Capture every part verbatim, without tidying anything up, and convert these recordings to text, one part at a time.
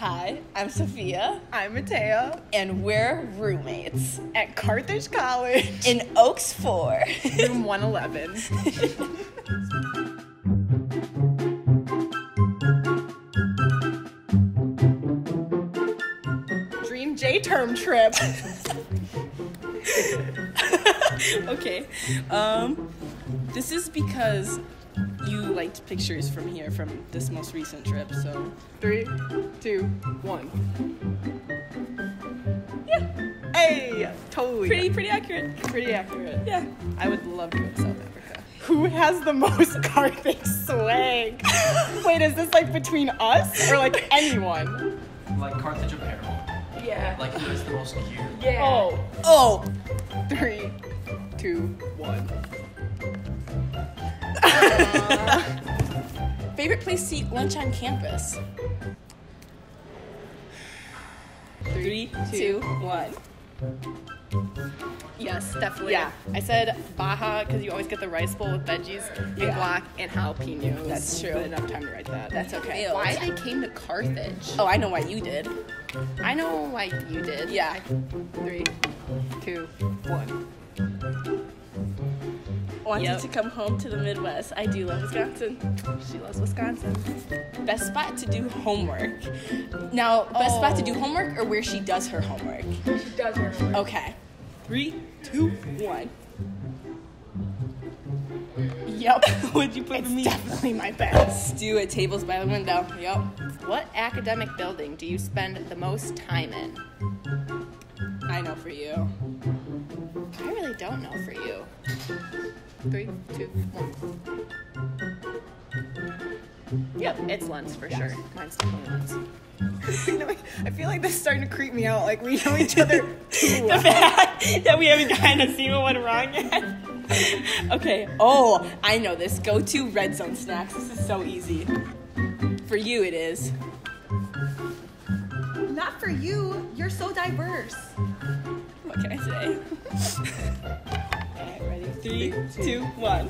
Hi, I'm Sophia. I'm Mattea. And we're roommates at Carthage College in Oaks four, room one eleven. Dream J term trip. Okay. Um, this is because you liked pictures from here, from this most recent trip, so... Three, two, one. Yeah! Hey! Totally. Pretty, pretty accurate. Pretty accurate. Yeah. I would love to go to South Africa. Who has the most Carthage swag? Wait, is this like between us? Or like anyone? Like Carthage apparel. Yeah. Like who's the most cute? Yeah. Oh. Oh! Three, two, one. Uh, favorite place to eat lunch on campus? Three, two, one. Yes, definitely. Yeah. I said Baja because you always get the rice bowl with veggies and yeah. guac and jalapenos. That's true. But enough time to write that. That's okay. Ew. Why they came to Carthage? Oh, I know why you did. I know why you did. Yeah. Three, two, one. Wanted yep. to come home to the Midwest. I do love Wisconsin. She loves Wisconsin. Best spot to do homework. Now, best oh. spot to do homework or where she does her homework? Where she does her homework. Okay. Three, two, one. Yep. What'd you put for me? It's definitely my best. Stew at tables by the window. Yep. What academic building do you spend the most time in? I know for you. I really don't know for you. Three, two, one. Yep, it's Lens for yes. sure. Mine's definitely Lens. I feel like this is starting to creep me out. Like, we know each other too well. The fact that we haven't kind of seen what went wrong yet. Okay, oh, I know this. Go to Red Zone Snacks. This is so easy. For you, it is. Not for you. You're so diverse. What can I say? Alright, ready? Three, two, one.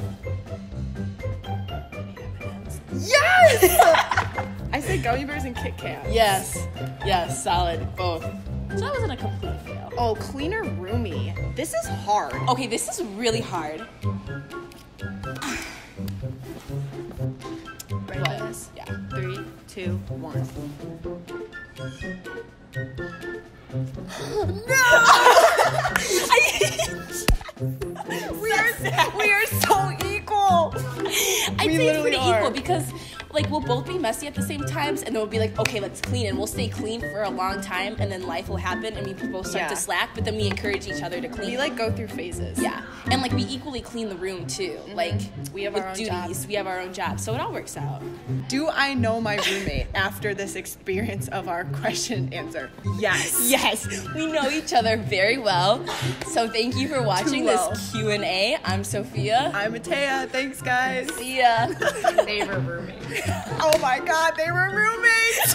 Yes! I said gummy bears and Kit Kats. Yes. Yes, solid. Both. So that wasn't a complete fail. Oh, cleaner roomie. This is hard. Okay, this is really hard. Ready for this? Yeah. Three, two, one. No! we, are, we are so equal. I'd we say it's pretty are. equal because, like, we'll both be messy at the same times, and then we'll be like, okay, let's clean, and we'll stay clean for a long time, and then life will happen, and we both start yeah. to slack, but then we encourage each other to clean. We like go through phases. Yeah, and like we equally clean the room too. Mm-hmm. Like we have with our own duties, job. we have our own jobs, so it all works out. Do I know my roommate after this experience of our question answer? Yes. Yes, we know each other very well. So thank you for watching well. this Q and A. I'm Sophia. I'm Mattea. Thanks, guys. See ya. Neighbor roommate. Oh my God, they were roommates!